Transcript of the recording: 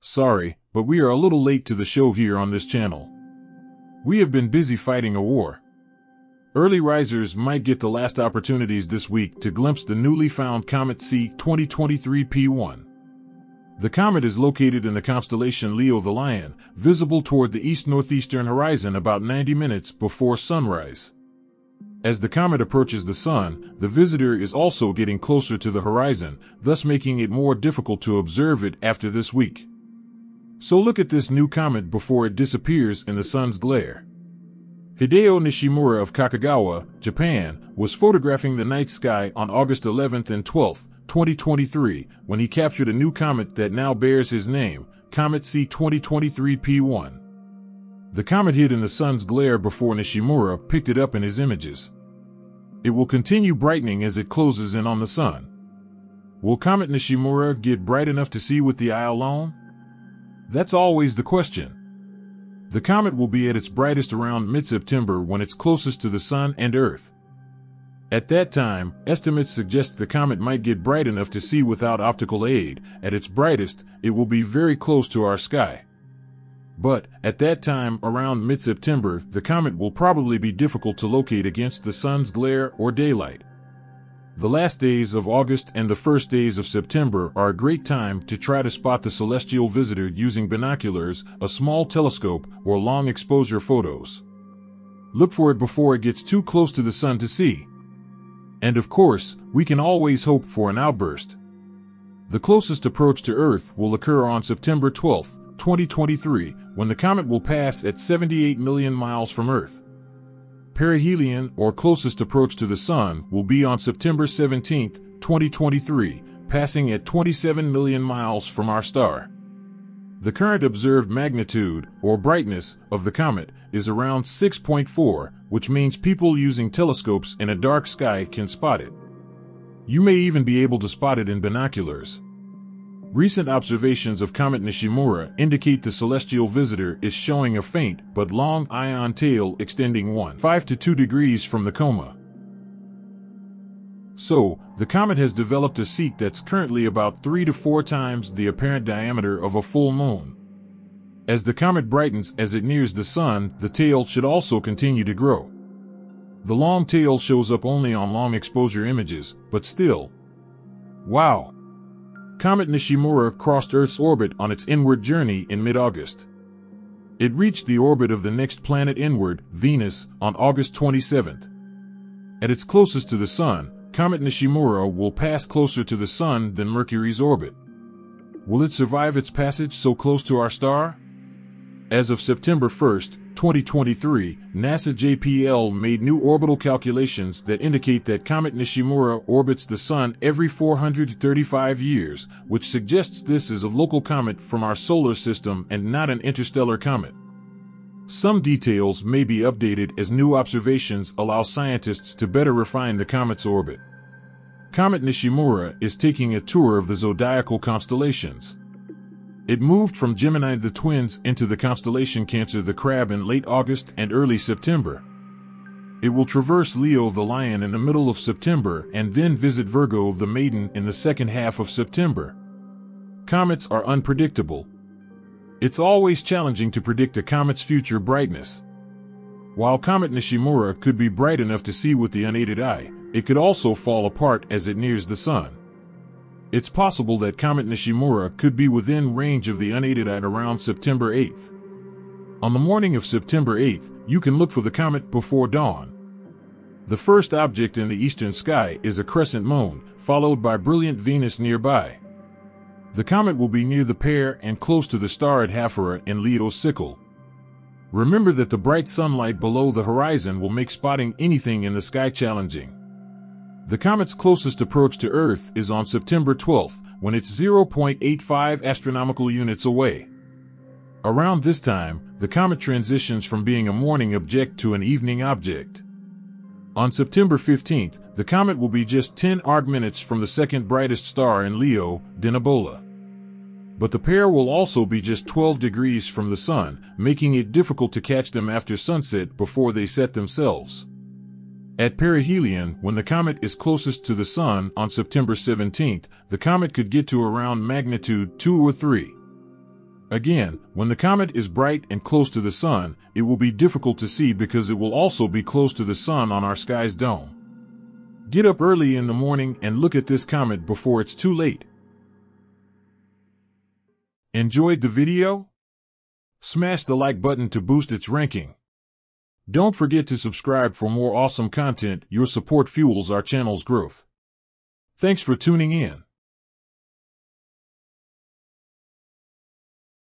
Sorry, but we are a little late to the show here on this channel. We have been busy fighting a war. Early risers might get the last opportunities this week to glimpse the newly found comet C/2023 P1. The comet is located in the constellation Leo the Lion, visible toward the east-northeastern horizon about 90 minutes before sunrise. As the comet approaches the sun, the visitor is also getting closer to the horizon, thus making it more difficult to observe it after this week. So look at this new comet before it disappears in the sun's glare. Hideo Nishimura of Kakegawa, Japan, was photographing the night sky on August 11th and 12th, 2023, when he captured a new comet that now bears his name, Comet C/2023 P1. The comet hid in the sun's glare before Nishimura picked it up in his images. It will continue brightening as it closes in on the sun. Will Comet Nishimura get bright enough to see with the eye alone? That's always the question. The comet will be at its brightest around mid-September when it's closest to the sun and Earth. At that time, estimates suggest the comet might get bright enough to see without optical aid. At its brightest, it will be very close to our sky. But, at that time, around mid-September, the comet will probably be difficult to locate against the sun's glare or daylight. The last days of August and the first days of September are a great time to try to spot the celestial visitor using binoculars, a small telescope, or long exposure photos. Look for it before it gets too close to the sun to see. And of course, we can always hope for an outburst. The closest approach to Earth will occur on September 12, 2023, when the comet will pass at 78 million miles from Earth. Perihelion, or closest approach to the sun, will be on September 17, 2023, passing at 27 million miles from our star. The current observed magnitude, or brightness, of the comet is around 6.4, which means people using telescopes in a dark sky can spot it. You may even be able to spot it in binoculars. Recent observations of Comet Nishimura indicate the celestial visitor is showing a faint but long ion tail extending 1.5 to 2 degrees from the coma. So, the comet has developed a seat that's currently about 3 to 4 times the apparent diameter of a full moon. As the comet brightens as it nears the sun, the tail should also continue to grow. The long tail shows up only on long exposure images, but still. Wow! Comet Nishimura crossed Earth's orbit on its inward journey in mid-August. It reached the orbit of the next planet inward, Venus, on August 27th. At its closest to the sun, Comet Nishimura will pass closer to the sun than Mercury's orbit. Will it survive its passage so close to our star? As of September 1st, 2023, NASA JPL made new orbital calculations that indicate that Comet Nishimura orbits the sun every 435 years, which suggests this is a local comet from our solar system and not an interstellar comet. Some details may be updated as new observations allow scientists to better refine the comet's orbit. Comet Nishimura is taking a tour of the zodiacal constellations. It moved from Gemini the Twins into the constellation Cancer the Crab in late August and early September. It will traverse Leo the Lion in the middle of September and then visit Virgo the Maiden in the second half of September. Comets are unpredictable. It's always challenging to predict a comet's future brightness. While Comet Nishimura could be bright enough to see with the unaided eye, it could also fall apart as it nears the sun. It's possible that Comet Nishimura could be within range of the unaided at around September 8th. On the morning of September 8th, you can look for the comet before dawn. The first object in the eastern sky is a crescent moon, followed by brilliant Venus nearby. The comet will be near the pair and close to the star at Hafara in Leo's sickle. Remember that the bright sunlight below the horizon will make spotting anything in the sky challenging. The comet's closest approach to Earth is on September 12th, when it's 0.85 astronomical units away. Around this time, the comet transitions from being a morning object to an evening object. On September 15th, the comet will be just 10 arcminutes from the second brightest star in Leo, Denebola. But the pair will also be just 12 degrees from the sun, making it difficult to catch them after sunset before they set themselves. At perihelion, when the comet is closest to the sun on September 17th, the comet could get to around magnitude 2 or 3. Again, when the comet is bright and close to the sun, it will be difficult to see because it will also be close to the sun on our sky's dome. Get up early in the morning and look at this comet before it's too late. Enjoyed the video? Smash the like button to boost its ranking. Don't forget to subscribe for more awesome content. Your support fuels our channel's growth. Thanks for tuning in.